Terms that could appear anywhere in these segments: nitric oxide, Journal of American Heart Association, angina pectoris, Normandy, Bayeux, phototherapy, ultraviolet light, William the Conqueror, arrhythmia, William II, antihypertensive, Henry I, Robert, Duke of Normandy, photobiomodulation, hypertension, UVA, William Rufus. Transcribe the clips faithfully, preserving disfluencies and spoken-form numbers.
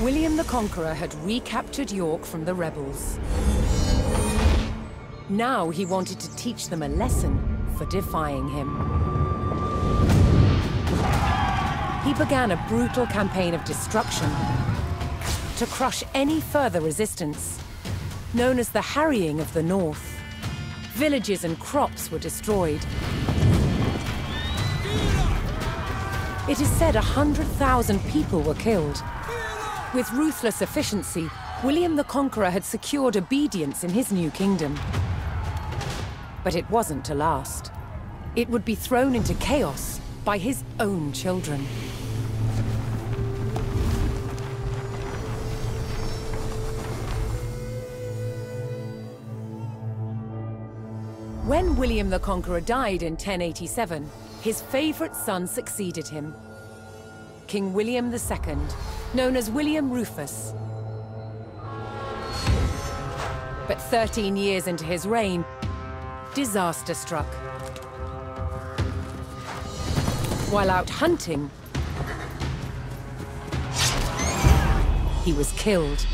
William the Conqueror had recaptured York from the rebels. Now he wanted to teach them a lesson for defying him. He began a brutal campaign of destruction to crush any further resistance, known as the harrying of the North. Villages and crops were destroyed. It is said one hundred thousand people were killed. With ruthless efficiency, William the Conqueror had secured obedience in his new kingdom. But it wasn't to last. It would be thrown into chaos by his own children. When William the Conqueror died in ten eighty-seven, his favorite son succeeded him, King William the Second, known as William Rufus. But thirteen years into his reign, disaster struck. While out hunting, he was killed.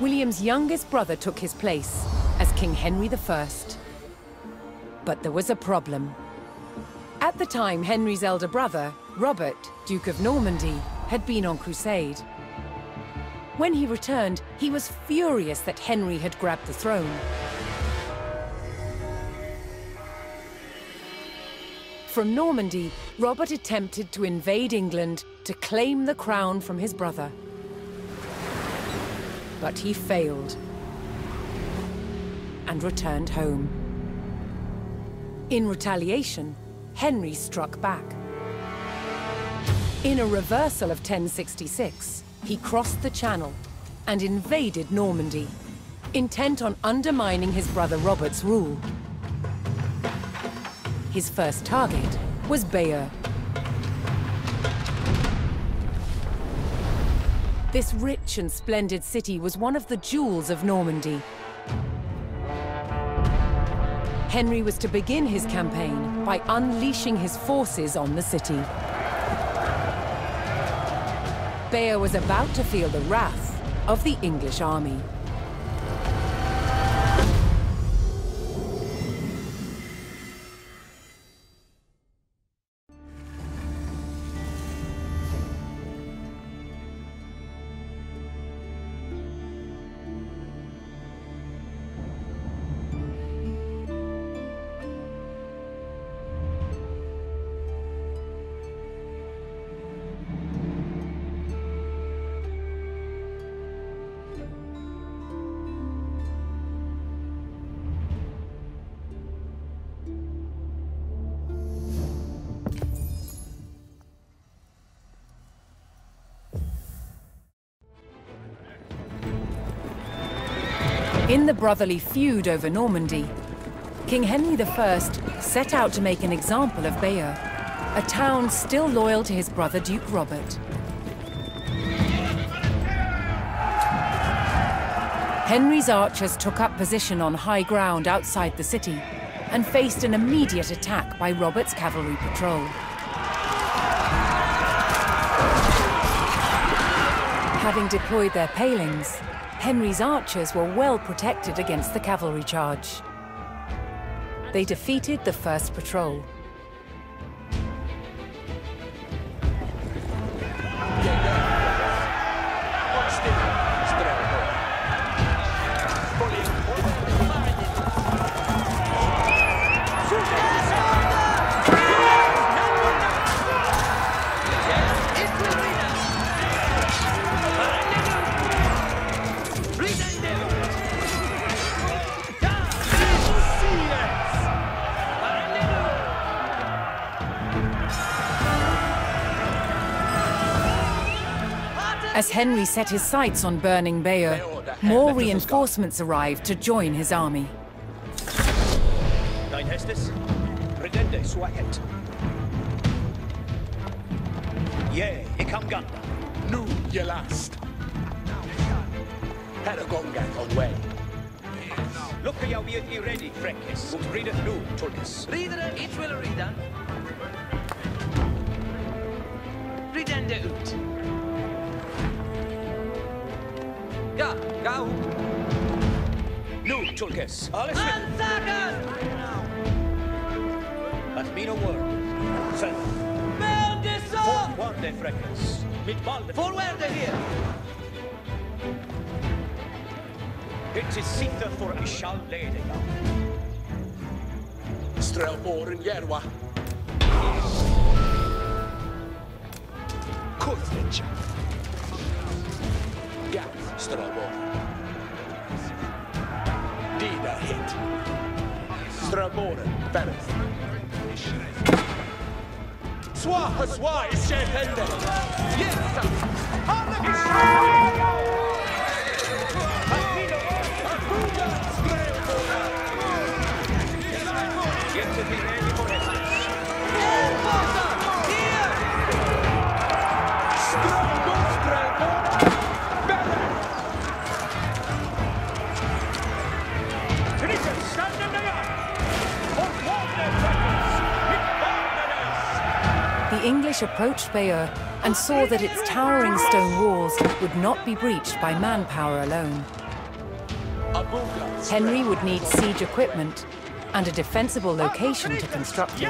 William's youngest brother took his place as King Henry the First. But there was a problem. At the time, Henry's elder brother, Robert, Duke of Normandy, had been on crusade. When he returned, he was furious that Henry had grabbed the throne. From Normandy, Robert attempted to invade England to claim the crown from his brother. But he failed and returned home. In retaliation, Henry struck back. In a reversal of ten sixty-six, he crossed the Channel and invaded Normandy, intent on undermining his brother Robert's rule. His first target was Bayeux. This rich and splendid city was one of the jewels of Normandy. Henry was to begin his campaign by unleashing his forces on the city. Bayeux was about to feel the wrath of the English army. In the brotherly feud over Normandy, King Henry the First set out to make an example of Bayeux, a town still loyal to his brother Duke Robert. Henry's archers took up position on high ground outside the city and faced an immediate attack by Robert's cavalry patrol. Having deployed their palings, Henry's archers were well protected against the cavalry charge. They defeated the first patrol. As Henry set his sights on burning Bayeux, more reinforcements arrived to join his army. Hände übt. Ja, ja. Nun, Tulkes, alles mit. Ansagen! Hat mir ein Wort. Selber. Melde so! Vorwärde, Freckles. Mit Balde. Vorwärde hier! Het is zitten voor een schal leden, ja. Strel oren, jerwa. Koetjetje. Ja, strel oren. Die daar hit. Strel oren, verder. Zwa, zwa, is je hende. Yes, handen. The English approached Bayeux and saw that its towering stone walls would not be breached by manpower alone. Henry would need siege equipment and a defensible location to construct it.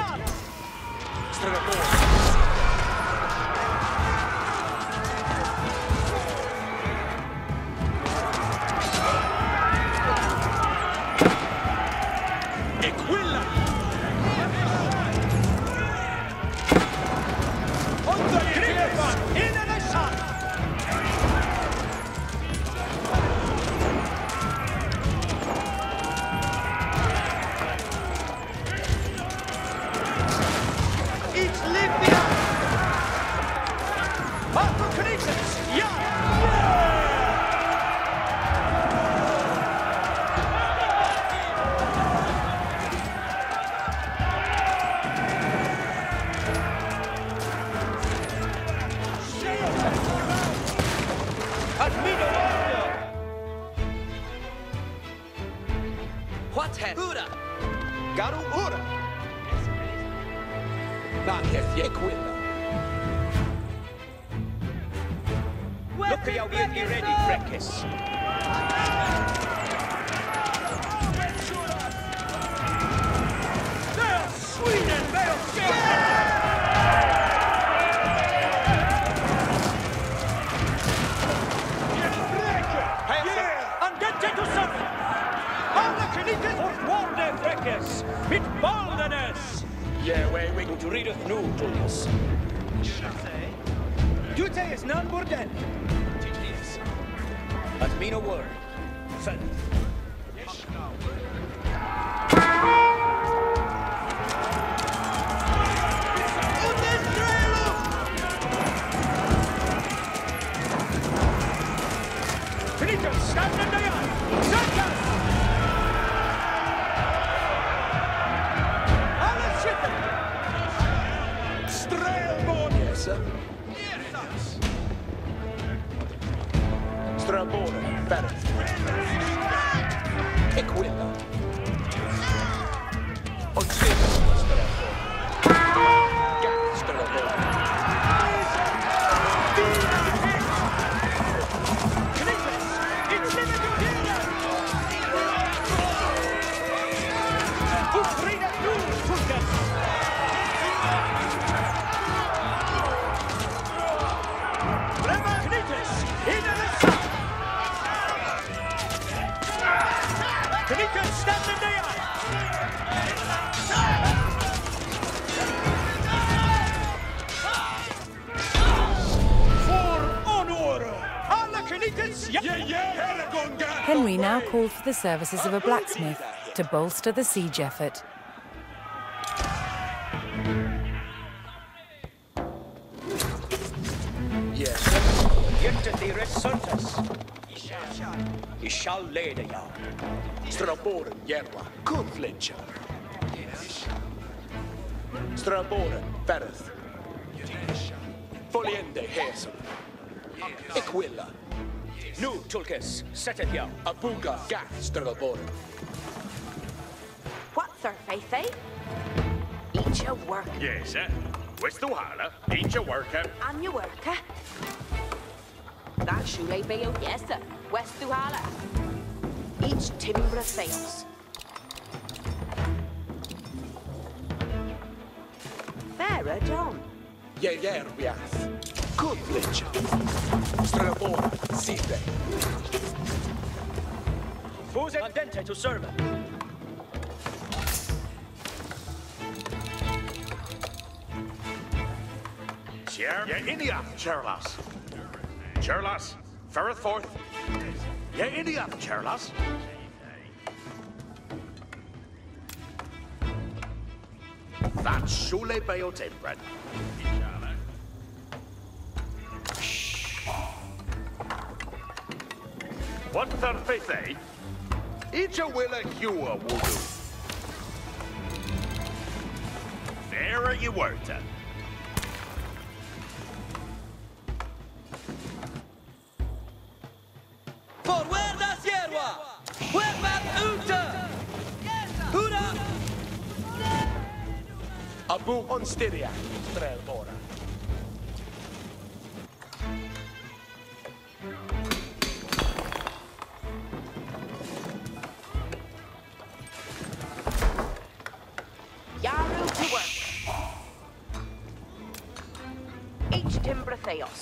Henry now called for the services of a blacksmith to bolster the siege effort. Nu, Tulkes, set it here. Abuga, gas, Strelborn. What, Sir Faithy? Eat your work. Yes, sir. Questo hala, ain't your worker. I'm your worker. That should I be, yes, sir. West to hala. Each timber sails. Fairer John. Ye erbias. Good lich. Strabon, site. Fuse dente to serve. Ye India, Charlas. Charlas, Ferreth forth. Ye India, Charlas. That's Shule Bayo Timbred. What thirty say? Each a will a hue a woo. There are you were to. Abu Onstiria, Strelbora. Yaru to work. Each timber theos.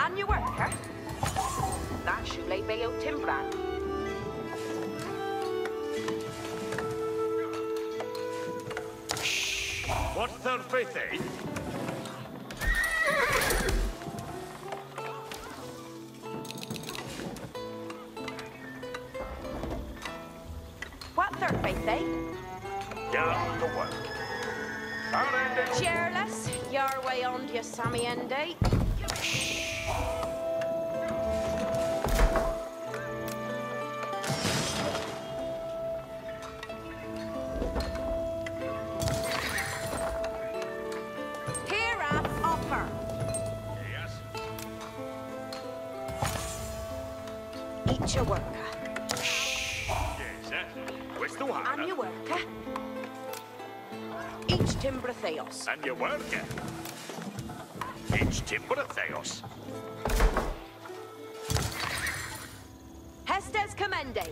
And you worker? That should lay Bayo Timbran. What third faith, eh? What third faith, eh? Down the work. Cheerless, your way on to your Sammy end day. And you work it. Each timber theos. Hestes commende.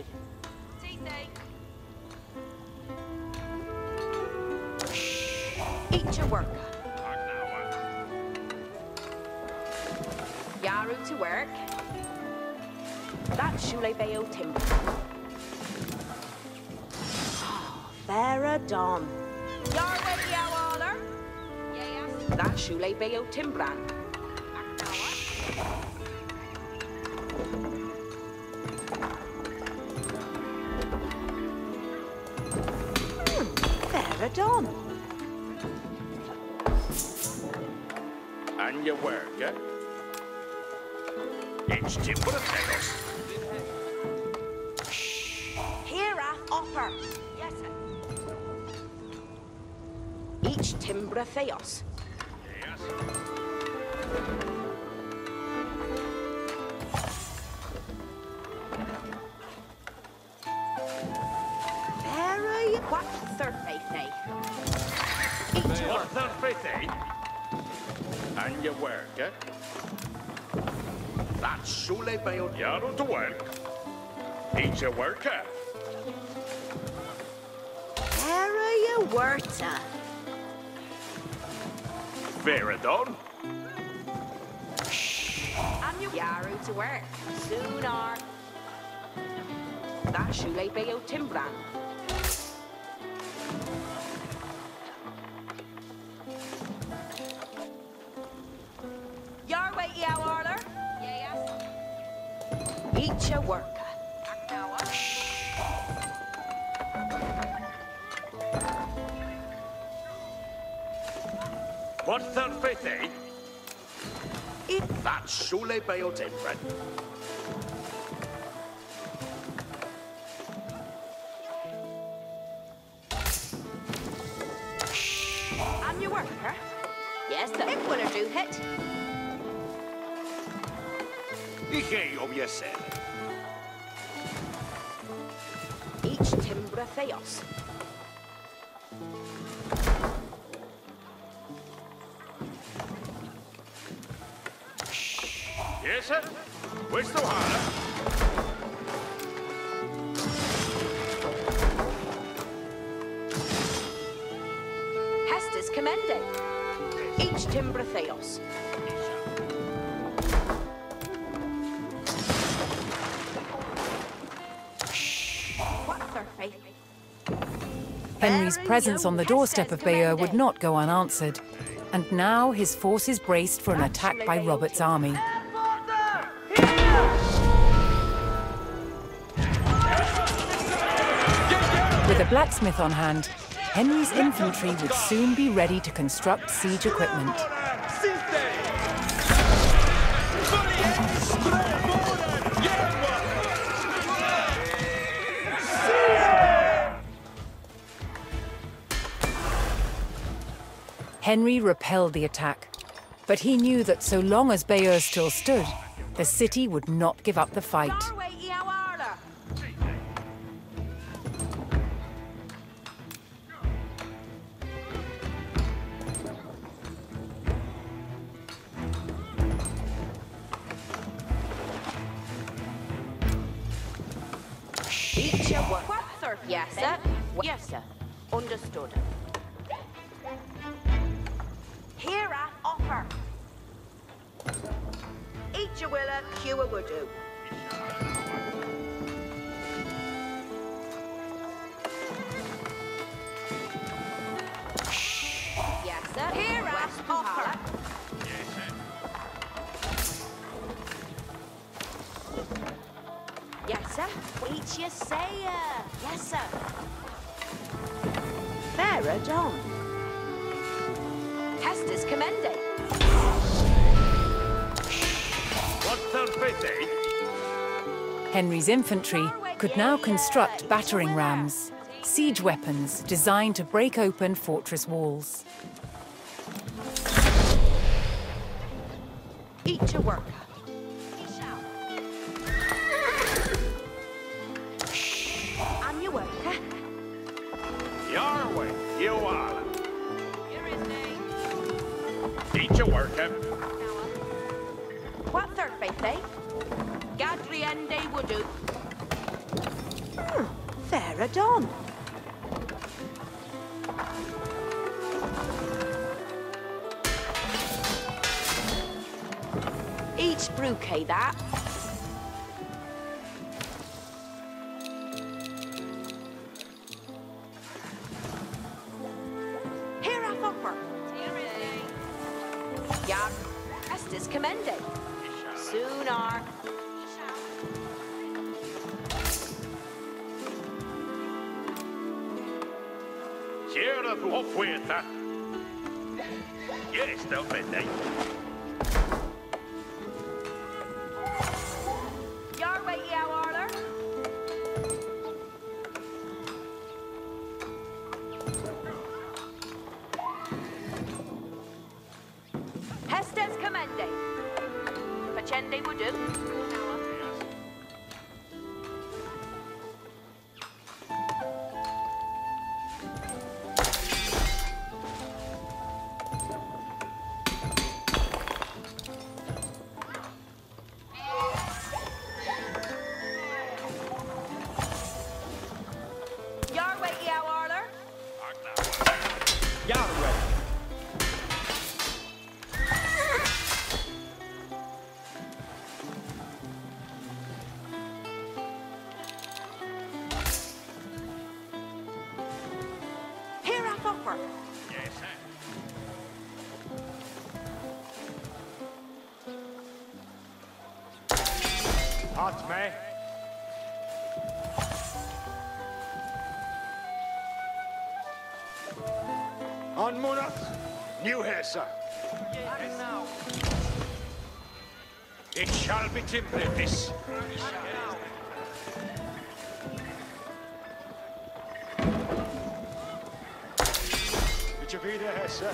Each a work. Yaru to work. That Shule Bayo timber. Oh, Vera Don. That Shule Bayo Timbran. Fair Adon. And your work, eh? It's Timber of Theos. Hereath offer. Yes, sir. Each Timber of Theos. And you work, eh? That's Shule Bayo. Yaru to work. Each a worker. Vera you worker. Vera Don. I'm you Yaru to work. Soon are. That's Shule Bayo Timbran. Work. What third faith, eh? It that Shule Bayo Timbran. I'm your worker. Yes, the big winner do hit. Ike om yourself. Timbre Emperor Theos. Yes, sir. We're still high. Hastis commended. Each timbre Theos. Henry's presence on the doorstep of Bayeux would not go unanswered, and now his forces braced for an attack by Robert's army. With a blacksmith on hand, Henry's infantry would soon be ready to construct siege equipment. Henry repelled the attack, but he knew that so long as Bayeux still stood, the city would not give up the fight. Yes, sir. Yes, sir. Understood. Here I offer. Eat your willa, cue a woodoo. Yes, sir. Here I offer. Yes, sir. Yes, sir. Eat your sayer. Yes, sir. Fairer dawn. Hastis commended. Henry's infantry could now construct battering rams, siege weapons designed to break open fortress walls. Eat your work. I'm your worker. Your way, you are. Here is me. Eat your worker. What third faith, eh? Gadriende Wudu. Hmm, fair dawn. Each brewkay that. Here I offer. Here is. Yeah, Estes commended. Soon are. Yes, they'll be there. Your way, your order. Hestes commande. Pachende would do. Hot me. On Munach, new hair, sir. Yes. Now. It shall be timbered this. It shall be the hair, sir.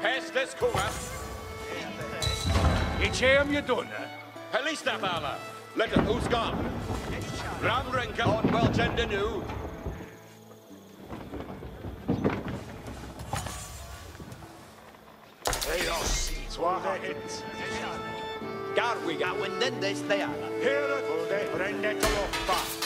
Pass this corner. It's him you done. Police that, Bala. Let us who's gone. Ram Renka on well tender new. They all see twa heads. Garwig a winden this there. Here it will they bring it off back.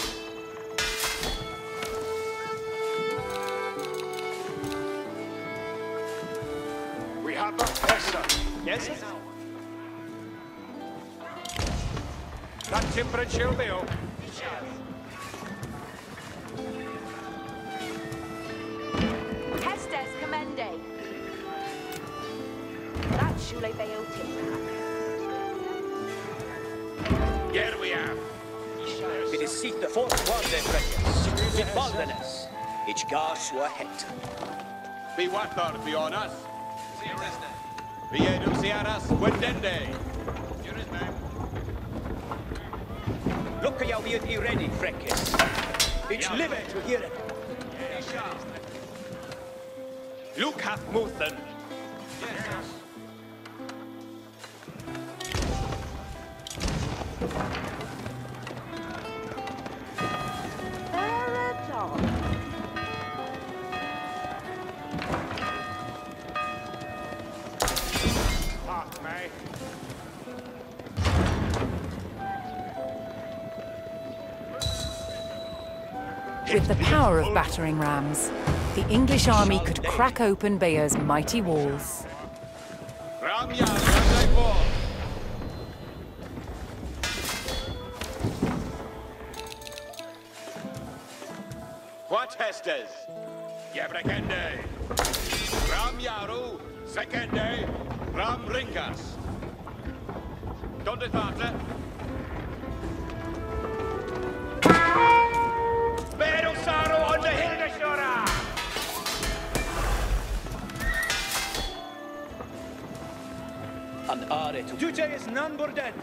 Yes? That timber and shield be up. Hestes commende. That shule be out. Here we are. It is seat the fourth one, their friends. It boldness. Each gas were het. Be what thought be on us. See you rest. Viedo Sierras Wendende. Here is man. Look at how we are ready, Freckis. It's yeah. Liver to hear it. Yeah. Luke hath Muthan. Yes. With the power of battering rams, the English army could crack open Bayeux's mighty walls. What Hestes? Yebrekende. Ram Yaru, Sekende, Ram Rinkas. Donde Tata. Duty is none but dead.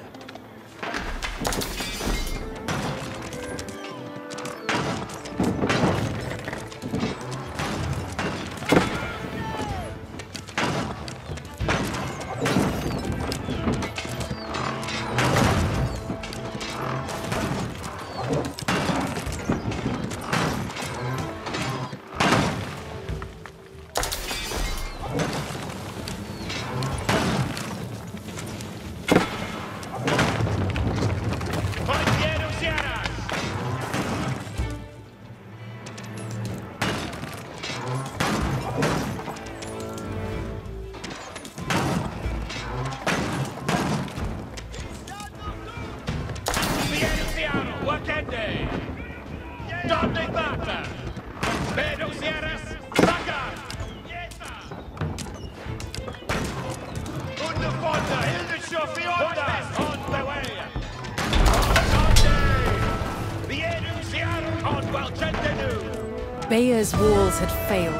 Bayeux's walls had failed,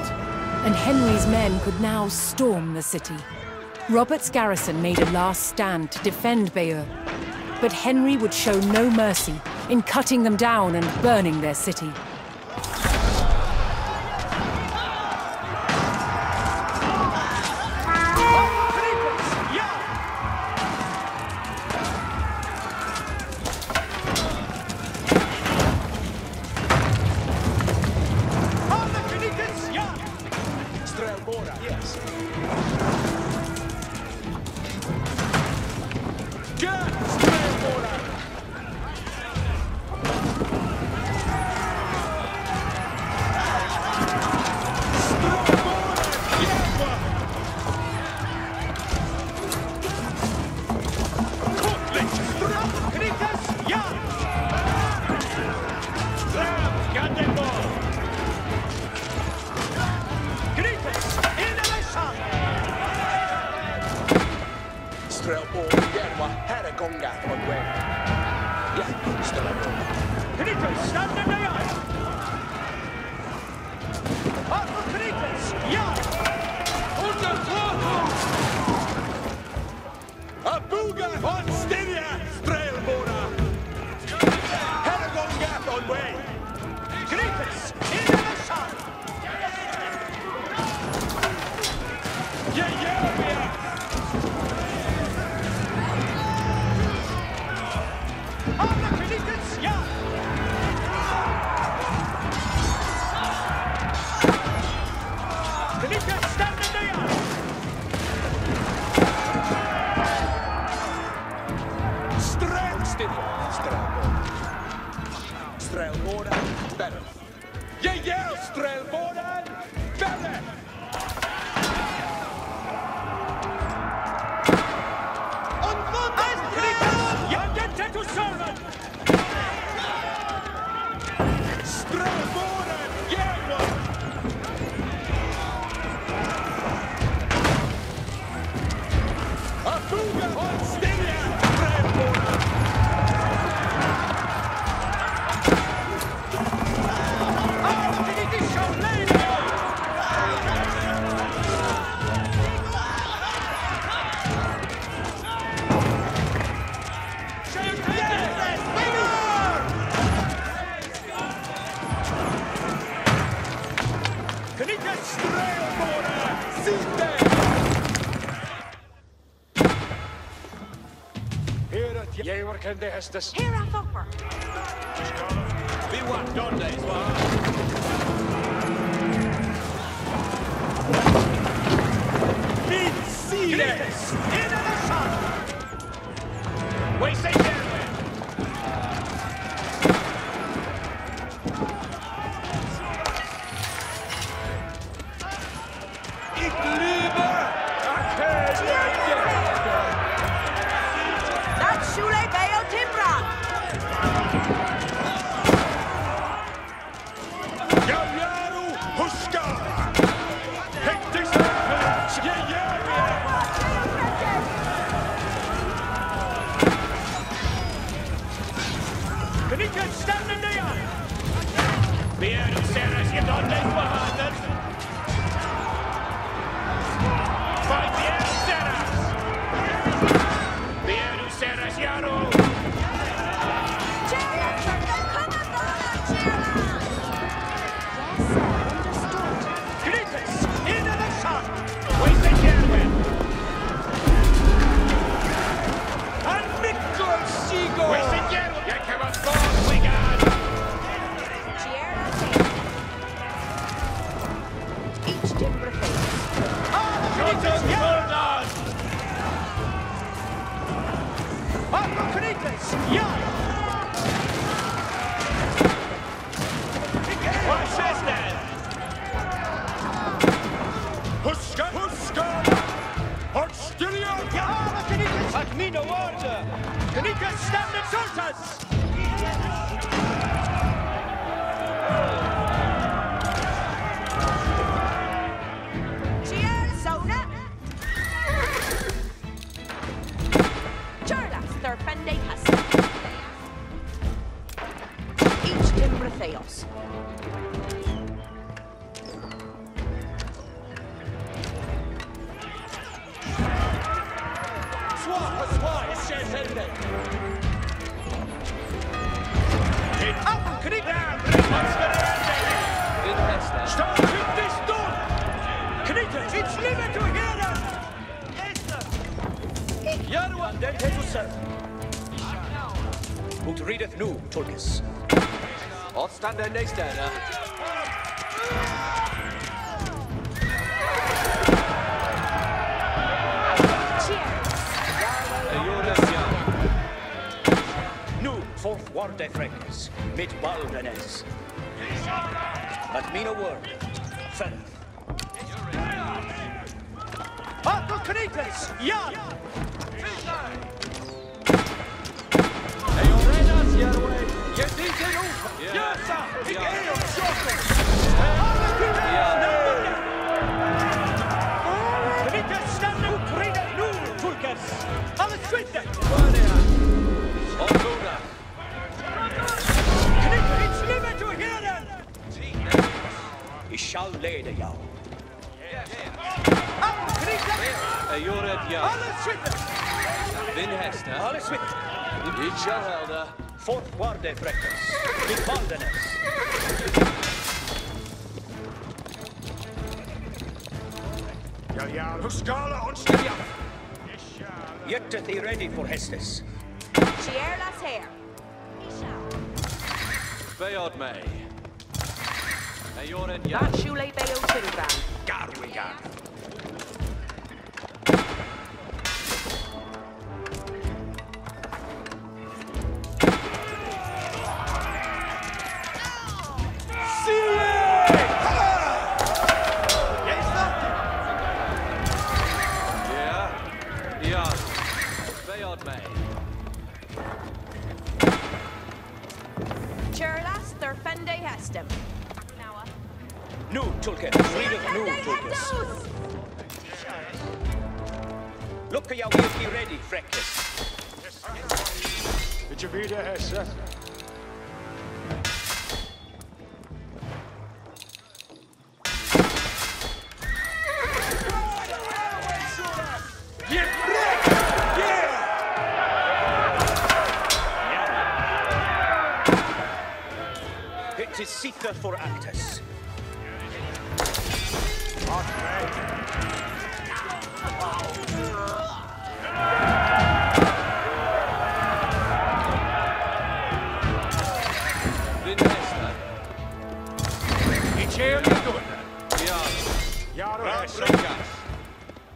and Henry's men could now storm the city. Robert's garrison made a last stand to defend Bayeux, but Henry would show no mercy in cutting them down and burning their city. Oh! Strelmoran better. Yeah, yeah, Strelmoran better! Here I thought for. Be what? Don't they? Meet Sealess! In the shot! We say German! Ich liebe Arcadia! That's Schule Bay! Churlas, their Fendi Hestum. No, Tulkes. Read it, no, Tulkes. Look at your whiskey ready, Freckles. It's a bit of a sir. It is seeker for actors.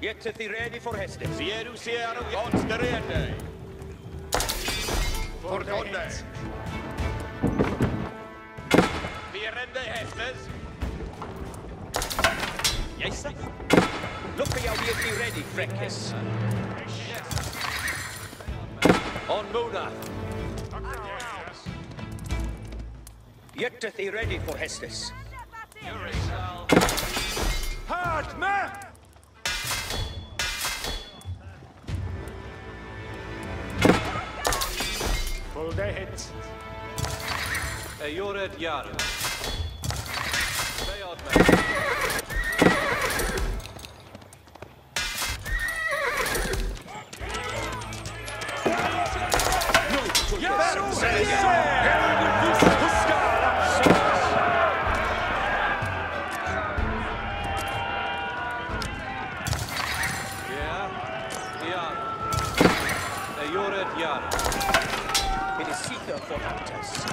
Yet the ready for Heston. Vieru Sierra on the ready. For Gonde. Vierende Hestes. Yes, sir. Look at your be ready, Freckles. On Mona. Yet the ready for Hestes. Hard man! Full day hit. A Yored Yaru. They are back. No, to Yaru, say yeah, Yaru. A Yored Yaru. It is seeker for actors.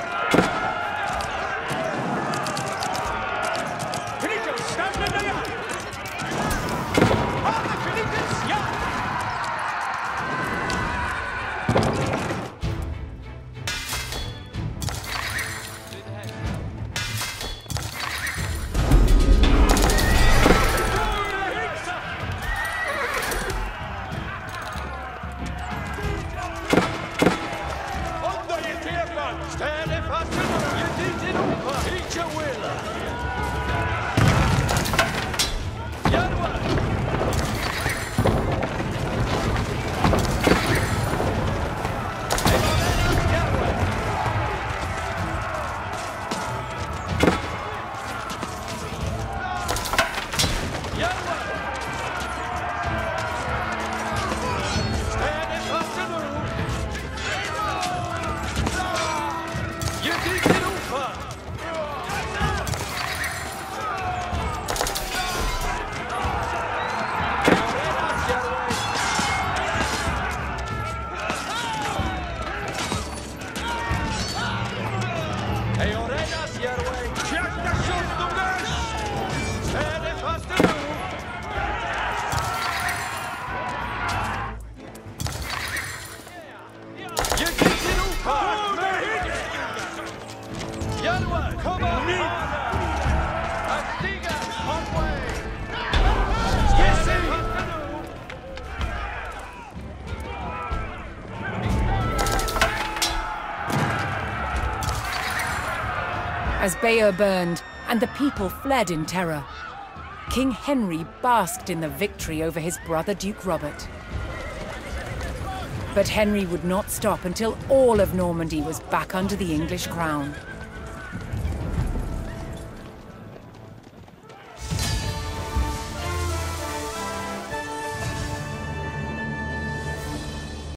Finito, stand in the yard! On the Finito's As Bayeux burned, and the people fled in terror, King Henry basked in the victory over his brother Duke Robert. But Henry would not stop until all of Normandy was back under the English crown.